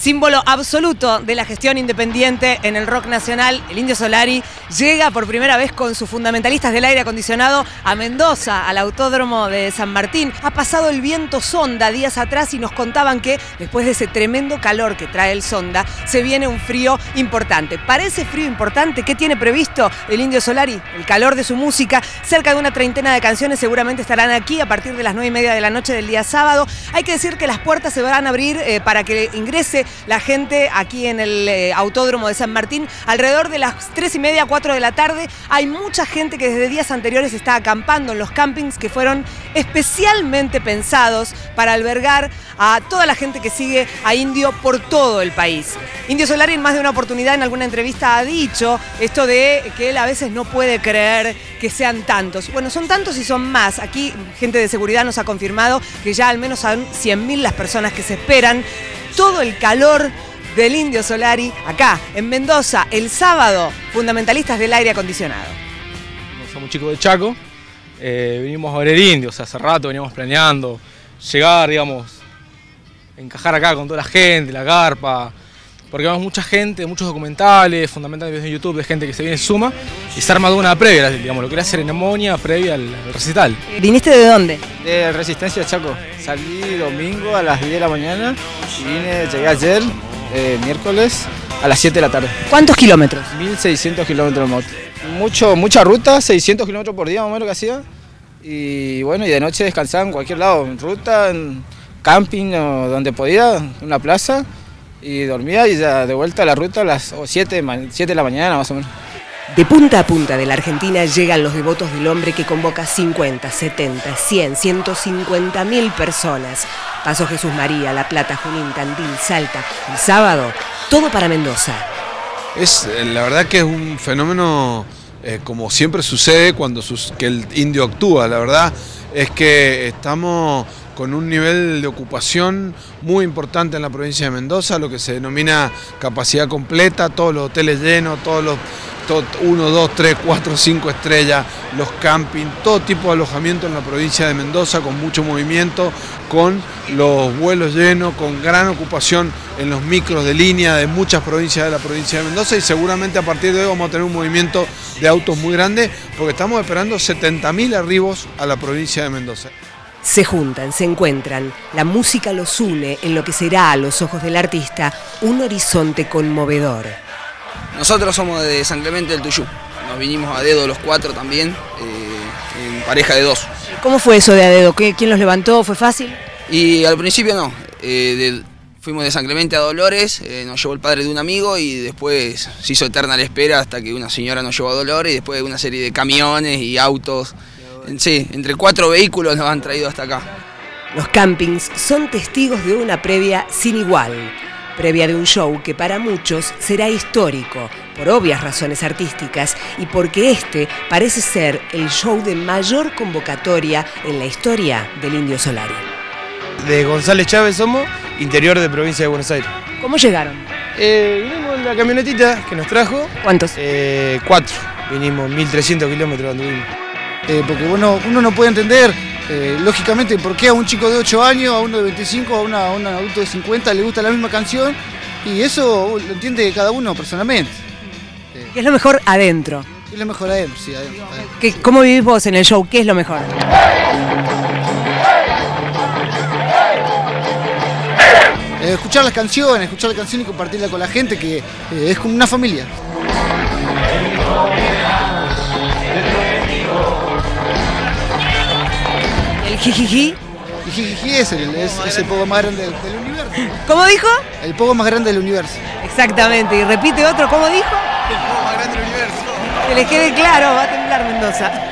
símbolo absoluto de la gestión independiente en el rock nacional, el Indio Solari, llega por primera vez con sus fundamentalistas del aire acondicionado a Mendoza, al autódromo de San Martín. Ha pasado el viento Sonda días atrás y nos contaban que después de ese tremendo calor que trae el Sonda, se viene un frío importante. Para ese frío importante, ¿qué tiene previsto el Indio Solari? El calor de su música, cerca de una treintena de canciones seguramente estarán aquí a partir de las 9:30 de la noche del día sábado. Hay que decir que las puertas se van a abrir para que ingrese la gente aquí en el autódromo de San Martín alrededor de las 3:30, 4 de la tarde. Hay mucha gente que desde días anteriores está acampando en los campings que fueron especialmente pensados para albergar a toda la gente que sigue a Indio por todo el país. Indio Solari en más de una oportunidad en alguna entrevista ha dicho esto de que él a veces no puede creer que sean tantos. Bueno, son tantos y son más. Aquí gente de seguridad nos ha confirmado que ya al menos son 100.000 las personas que se esperan. Todo el calor del Indio Solari acá en Mendoza el sábado, fundamentalistas del aire acondicionado. Somos chicos de Chaco, vinimos a ver el Indio, o sea, hace rato veníamos planeando llegar, digamos, encajar acá con toda la gente, la carpa, porque vemos mucha gente, muchos documentales, fundamentales videos en YouTube de gente que se viene suma y se arma de una previa, digamos, lo que era ceremonia previa al recital. ¿Viniste de dónde? De Resistencia, Chaco. Salí domingo a las 10 de la mañana y llegué ayer, miércoles, a las 7 de la tarde. ¿Cuántos kilómetros? 1.600 kilómetros de moto. Mucha ruta, 600 kilómetros por día, más o menos que hacía. Y bueno, y de noche descansaba en cualquier lado, en ruta, en camping o donde podía, en una plaza. Y dormía y ya de vuelta a la ruta a las 7 de la mañana más o menos. De punta a punta de la Argentina llegan los devotos del hombre que convoca 50, 70, 100, 150.000 personas. Pasó Jesús María, La Plata, Junín, Tandil, Salta. El sábado, todo para Mendoza. La verdad que es un fenómeno como siempre sucede cuando que el Indio actúa. La verdad es que estamos con un nivel de ocupación muy importante en la provincia de Mendoza, lo que se denomina capacidad completa, todos los hoteles llenos, todos los 1, 2, 3, 4, 5 estrellas, los campings, todo tipo de alojamiento en la provincia de Mendoza, con mucho movimiento, con los vuelos llenos, con gran ocupación en los micros de línea de muchas provincias de la provincia de Mendoza, y seguramente a partir de hoy vamos a tener un movimiento de autos muy grande, porque estamos esperando 70.000 arribos a la provincia de Mendoza. Se juntan, se encuentran, la música los une en lo que será, a los ojos del artista, un horizonte conmovedor. Nosotros somos de San Clemente del Tuyú, nos vinimos a dedo los cuatro también, en pareja de dos. ¿Cómo fue eso de a dedo? ¿Quién los levantó? ¿Fue fácil? Y al principio no, fuimos de San Clemente a Dolores, nos llevó el padre de un amigo y después se hizo eterna la espera hasta que una señora nos llevó a Dolores y después una serie de camiones y autos. Sí, entre 4 vehículos nos han traído hasta acá. Los campings son testigos de una previa sin igual. Previa de un show que para muchos será histórico, por obvias razones artísticas y porque este parece ser el show de mayor convocatoria en la historia del Indio Solari. De González Chávez somos, interior de provincia de Buenos Aires. ¿Cómo llegaron? Vinimos en la camionetita que nos trajo. ¿Cuántos? 4. Vinimos 1.300 kilómetros donde vinimos. Porque bueno, uno no puede entender, lógicamente, por qué a un chico de 8 años, a uno de 25, a un adulto de 50 le gusta la misma canción, y eso lo entiende cada uno personalmente. ¿Qué es lo mejor adentro? Es lo mejor adentro, sí, adentro. ¿Cómo vivís vos en el show? ¿Qué es lo mejor? Escuchar las canciones y compartirla con la gente, que es como una familia. ¿El jijiji? El jijiji es el pogo más grande del universo. ¿Cómo dijo? El pogo más grande del universo. Exactamente, y repite otro, ¿cómo dijo? El pogo más grande del universo. Que les quede claro, va a temblar Mendoza.